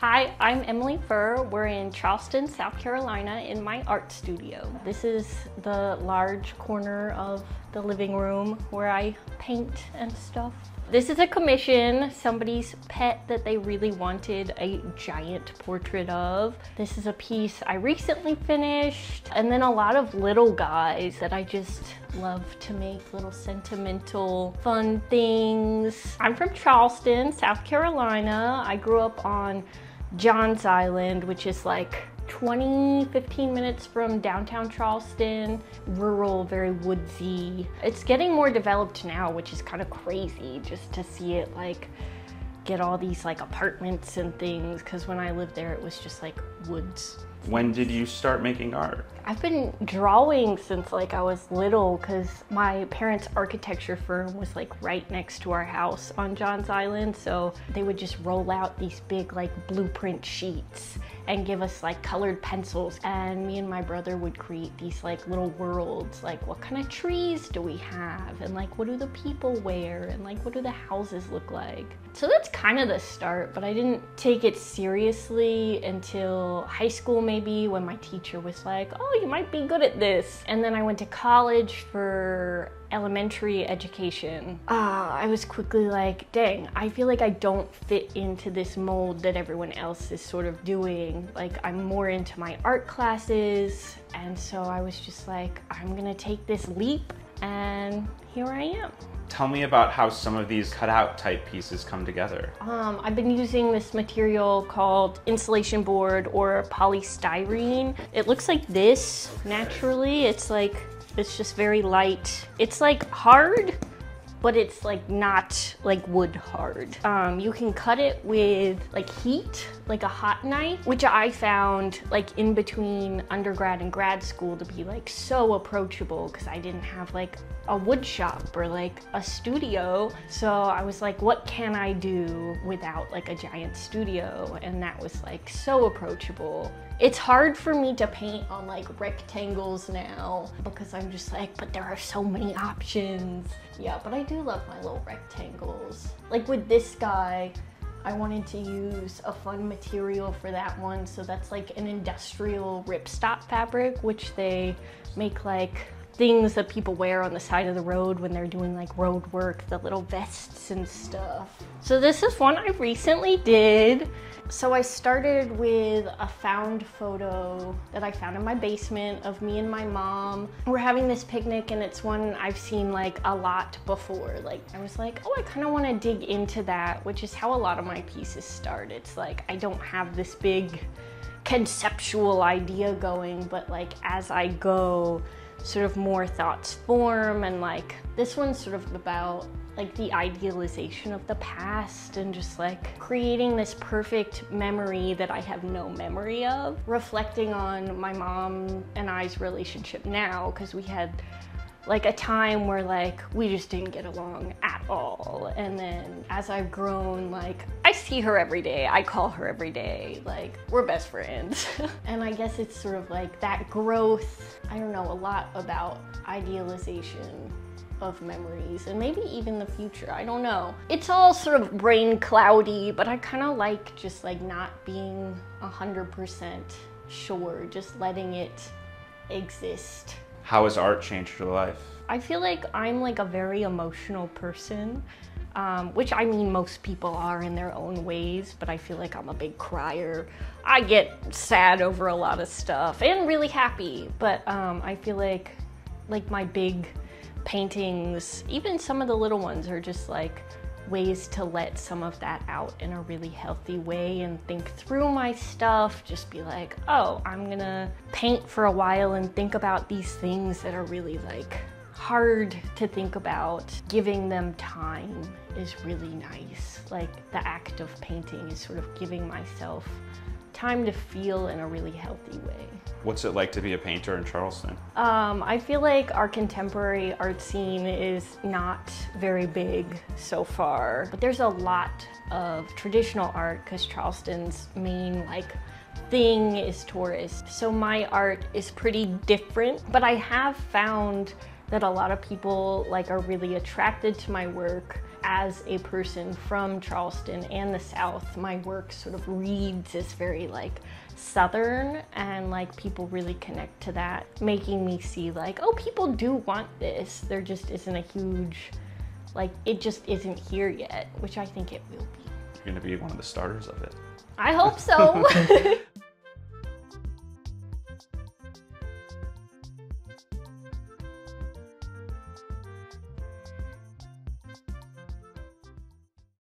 Hi, I'm Emily Furr. We're in Charleston, South Carolina in my art studio. This is the large corner of the living room where I paint and stuff. This is a commission, somebody's pet that they really wanted a giant portrait of. This is a piece I recently finished, and then a lot of little guys that I just love to make little sentimental fun things. I'm from Charleston, South Carolina. I grew up on John's Island, which is like 15 minutes from downtown Charleston. Rural, very woodsy. It's getting more developed now, which is kind of crazy just to see it like get all these like apartments and things, because when I lived there it was just like woods. When did you start making art? I've been drawing since like I was little, because my parents' architecture firm was like right next to our house on John's Island, so they would just roll out these big like blueprint sheets and give us like colored pencils, and me and my brother would create these like little worlds, like what kind of trees do we have, and like what do the people wear, and like what do the houses look like. So that's kind of the start, but I didn't take it seriously until high school, maybe, when my teacher was like, oh, you might be good at this. And then I went to college for elementary education. I was quickly like, dang, I feel like I don't fit into this mold that everyone else is sort of doing. Like, I'm more into my art classes. And so I was just like, I'm gonna take this leap, and here I am. Tell me about how some of these cutout type pieces come together. I've been using this material called insulation board or polystyrene. It looks like this naturally. It's just very light. It's like hard, but it's like not like wood hard. You can cut it with like heat, like a hot knife, which I found like in between undergrad and grad school to be like so approachable, because I didn't have like a wood shop or like a studio. So I was like, what can I do without like a giant studio? And that was like so approachable. It's hard for me to paint on like rectangles now, because I'm just like, but there are so many options. Yeah, but I do love my little rectangles. Like with this guy, I wanted to use a fun material for that one. So that's like an industrial ripstop fabric, which they make like things that people wear on the side of the road when they're doing like road work, the little vests and stuff. So this is one I recently did. So I started with a found photo that I found in my basement of me and my mom. We're having this picnic, and it's one I've seen like a lot before. Like I was like, oh, I kind of want to dig into that, which is how a lot of my pieces start. It's like, I don't have this big conceptual idea going, but like as I go, sort of more thoughts form, and like this one's sort of about like the idealization of the past and just like creating this perfect memory that I have no memory of. Reflecting on my mom and I's relationship now, because we had like a time where like we just didn't get along at all, and then as I've grown, like I see her every day, I call her every day, like we're best friends. And I guess it's sort of like that growth. I don't know, a lot about idealization of memories, and maybe even the future, I don't know. It's all sort of brain cloudy, but I kind of like just like not being 100% sure, just letting it exist. How has art changed your life? I feel like I'm like a very emotional person, which I mean most people are in their own ways, but I feel like I'm a big crier. I get sad over a lot of stuff and really happy, but I feel like my big paintings, even some of the little ones, are just like ways to let some of that out in a really healthy way and think through my stuff. Just be like, oh, I'm gonna paint for a while and think about these things that are really like hard to think about. Giving them time is really nice. Like the act of painting is sort of giving myself time to feel in a really healthy way. What's it like to be a painter in Charleston? I feel like our contemporary art scene is not very big so far, but there's a lot of traditional art, because Charleston's main like thing is tourist. So my art is pretty different, but I have found that a lot of people like are really attracted to my work as a person from Charleston and the South, my work sort of reads as very like Southern, and like people really connect to that, making me see like, oh, people do want this. There just isn't a huge, like, it just isn't here yet, which I think it will be. You're gonna be one of the starters of it. I hope so.